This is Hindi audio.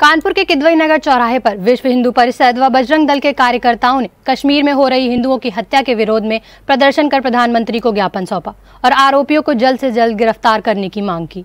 कानपुर के किदवई नगर चौराहे पर विश्व हिंदू परिषद व बजरंग दल के कार्यकर्ताओं ने कश्मीर में हो रही हिंदुओं की हत्या के विरोध में प्रदर्शन कर प्रधानमंत्री को ज्ञापन सौंपा और आरोपियों को जल्द से जल्द गिरफ्तार करने की मांग की।